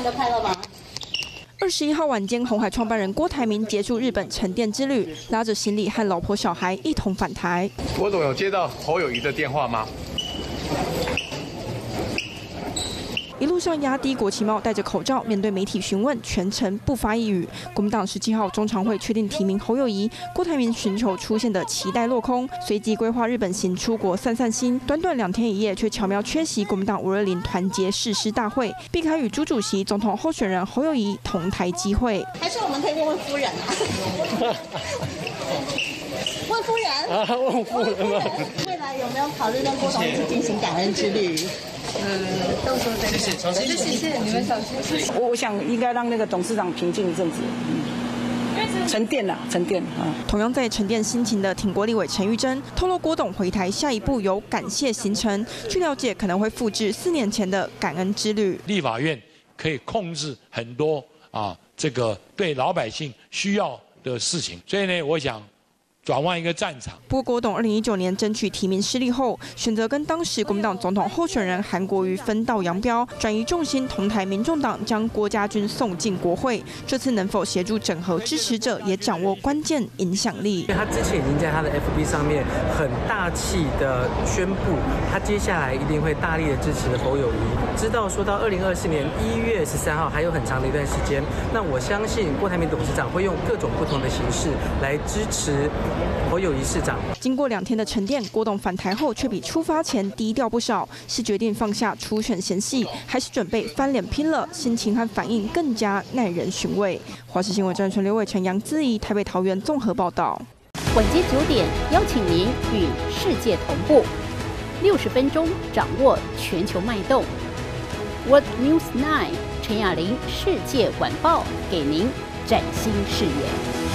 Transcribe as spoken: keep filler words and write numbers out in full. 湾都拍了吗？ 二十一号晚间，鸿海创办人郭台铭结束日本沉淀之旅，拉着行李和老婆小孩一同返台。郭总有接到侯友宜的电话吗？一路上压低国旗帽，戴着口罩，面对媒体询问，全程不发一语。国民党十七号中常会确定提名侯友宜，郭台铭寻求出现的期待落空，随即规划日本行出国散散心。短短两天一夜，却巧妙缺席国民党五二零团结誓师大会，避开与朱主席、总统候选人侯友宜同台机会。还是我们可以问问夫人啊？问夫人啊？问夫人吗？未来有没有考虑跟郭董一起进行感恩之旅？ 嗯，到时候再谢谢，谢谢你们小心。我我想应该让那个董事长平静一阵子，沉淀了，沉淀啊。同样在沉淀心情的挺国立委陈玉珍透露，郭董回台下一步有感谢行程，据了解可能会复制四年前的感恩之旅。立法院可以控制很多啊，这个对老百姓需要的事情，所以呢，我想。 转换一个战场。不过，郭董二零一九年争取提名失利后，选择跟当时国民党总统候选人韩国瑜分道扬镳，转移重心，同台民众党将郭家军送进国会。这次能否协助整合支持者，也掌握关键影响力。他之前已经在他的 F B 上面很大气的宣布，他接下来一定会大力的支持侯友宜。知道说到二零二四年一月十三号还有很长的一段时间，那我相信郭台铭董事长会用各种不同的形式来支持。 侯友宜市长经过两天的沉淀，郭董返台后却比出发前低调不少，是决定放下初选嫌隙，还是准备翻脸拼了？心情和反应更加耐人寻味。华视新闻专员刘伟成、杨姿怡，台北、桃园综合报道。晚间九点，邀请您与世界同步，六十分钟掌握全球脉动。World News 九，陈雅玲世界晚报，给您崭新视野。